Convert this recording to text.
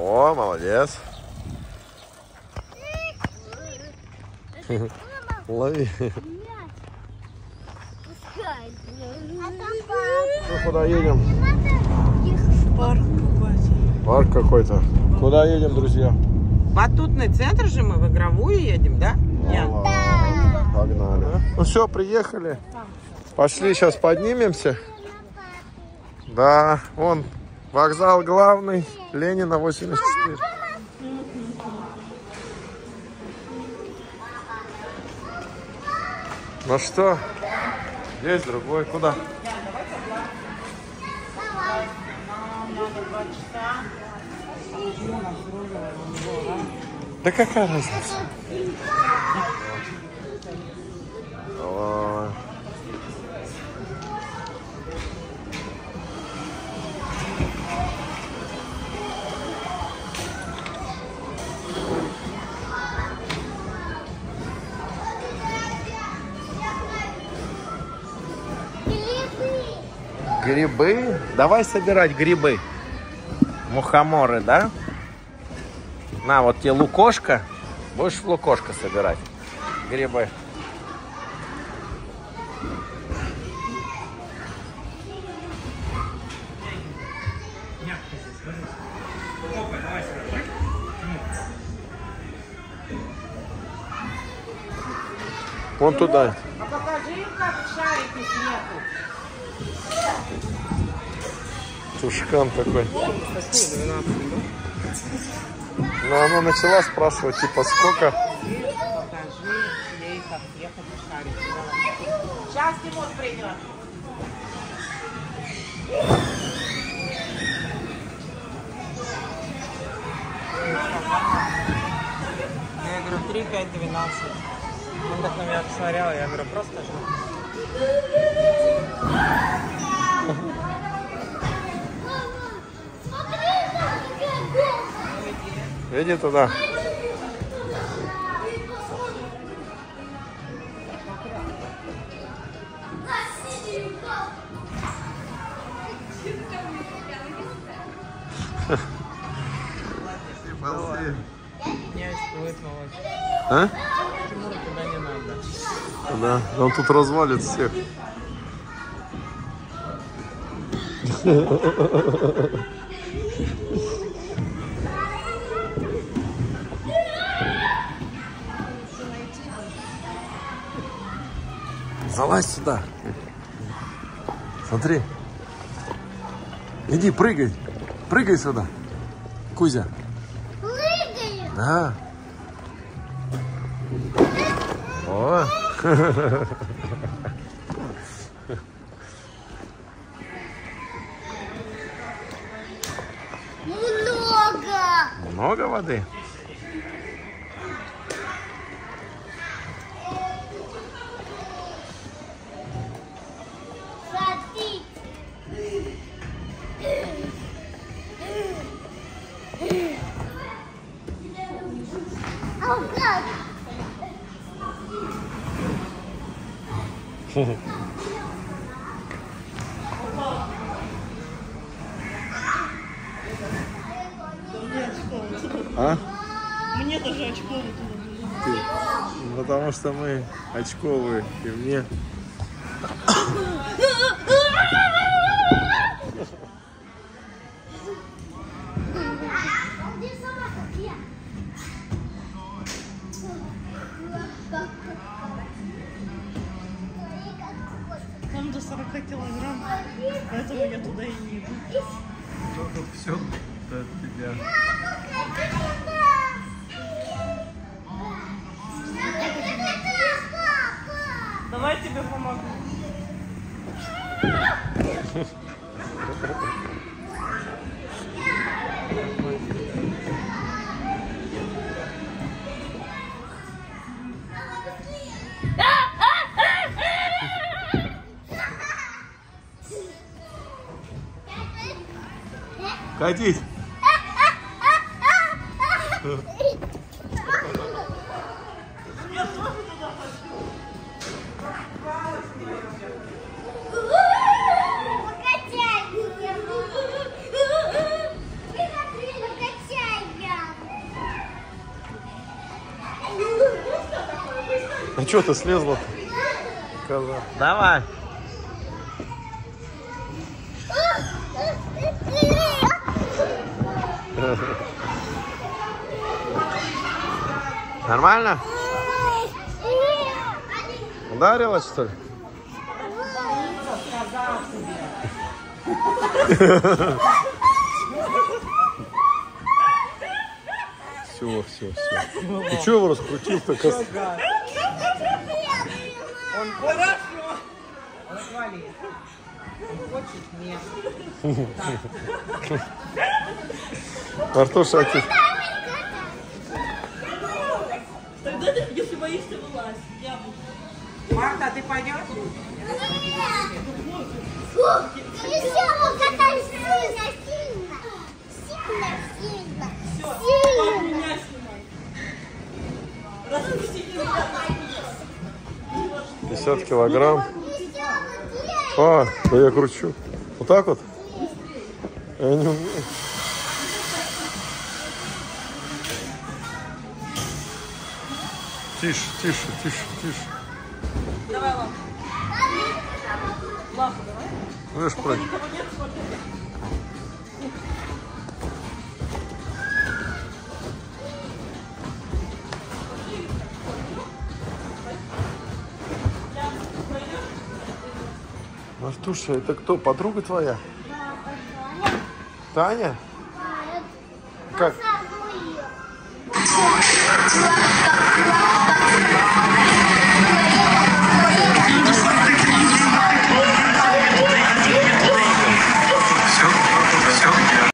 О, молодец. Лови. Ну, куда едем? В парк какой-то. Парк какой-то. Куда едем, друзья? Батутный центр же мы в игровую едем, да? Нет. Да. Погнали. Ну все, приехали. Пошли, сейчас поднимемся. Да, вон вокзал главный, Ленина 84. Ну что, здесь другой, куда? Да какая разница? О. Грибы? Давай собирать грибы. Мухоморы, да? На, вот тебе лукошка. Будешь в лукошко собирать грибы. Вон туда. А покажи, как шарики сверху. Тушкан такой. Но она начала спрашивать, типа, сколько. Покажи ей, как ехать в шарики. Сейчас ремонт придет. Я говорю, 3, 5, 12. Он так на меня посмотрел, я говорю, просто жил. Иди туда. А? Да, он тут развалит всех. Залазь сюда. Смотри. Иди, прыгай. Прыгай сюда. Кузя. Прыгай. Да. О. Много. Много воды. А? Мне тоже очковые. Потому что мы очковые, и мне. Там до 40 килограмм, поэтому я туда и не иду. Тут все от тебя. Давай я тебе помогу. Катись. Покачай меня. Покачай. чего ты слезла-то? Коза. Давай. Нормально? Ударилась, что ли? Все. Ты чего его раскрутил-то? Он хорошо. Он отвалил. Он хочет место. Артуша, а ты... Тогда ты, если боишься, вылазь. Я буду. Марта, ты пойдешь? Сильно. 50 килограмм. А, да я кручу. Вот так вот? Я не умею. Тише. Давай, Лаха. Лаха, давай. Будешь пройти. Мартуша, это кто? Подруга твоя? Да, Таня. Таня? Да, как? Посадую.